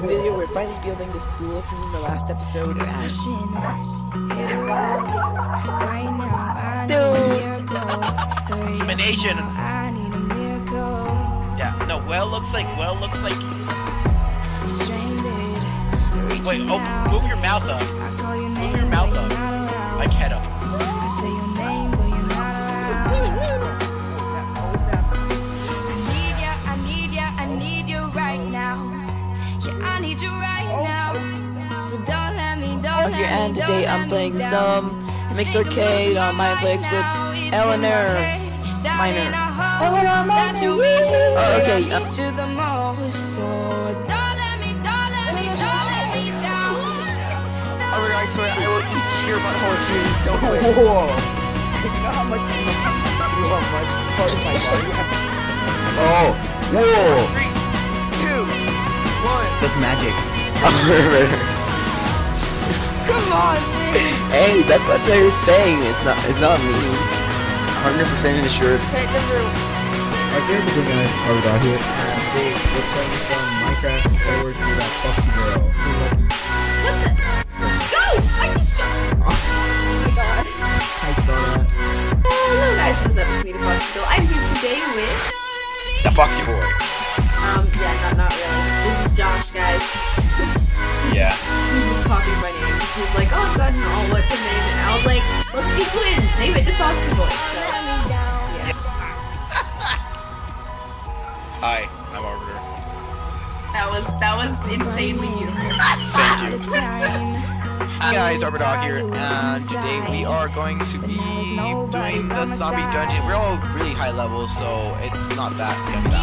today's video, we're finally building the school from the last episode. Elimination. Yeah, no, well looks like. Wait, oh, move your mouth up. Move your mouth up. Like head up. And today I'm playing some mixed arcade on my Plex with LNRminer. Oh, okay. Alright, I swear I will eat your butthole if you don't wait. You know how much part of my body have to... Oh, whoa! 3, 2, 1. That's magic. Come on, man. Hey, that's what they're saying. It's not me. 100% assured. Our team's a good guys. Oh, we got here. We're playing some Minecraft Star Wars with that foxy girl. What the? Go! I just jumped! Oh my god. I saw that. Hello guys, what's up? It's me, the foxy girl. I'm here today with... The foxy boy. Yeah, not really. This is Josh, guys. Yeah. He just copied my name. He was like, oh god, no, what's the name? And I was like, let's be twins. Name it the Foxy Boy. So, yeah. Hi, I'm Arbiter. That was insanely beautiful. Thank you. Hey guys, UrbanDog here, and today we are going to be doing the zombie dungeon. We're all really high level, so it's not that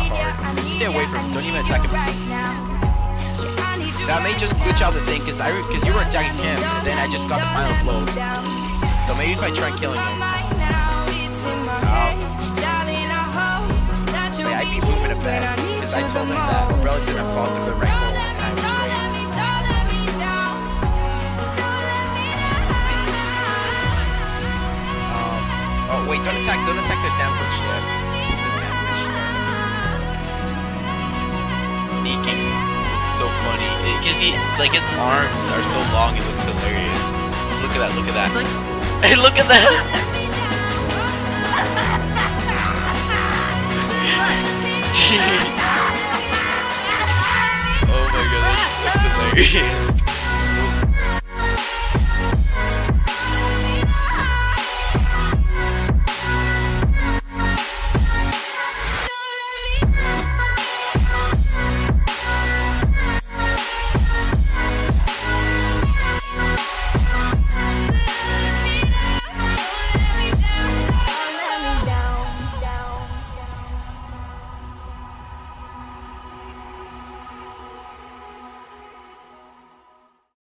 hard. Stay away from it. Don't even attack him. That may just glitch out the thing because you were attacking him and then I just got the final blow. So maybe if I try killing him. Yeah, I keep moving it back because I told him that Umbrella's gonna fall through the rank hole. Oh wait, don't attack the sandwich yet. Sneaking. So funny because he like his arms are so long, it looks hilarious. Just look at that. It's like, hey, look at that. Oh my god, that's hilarious.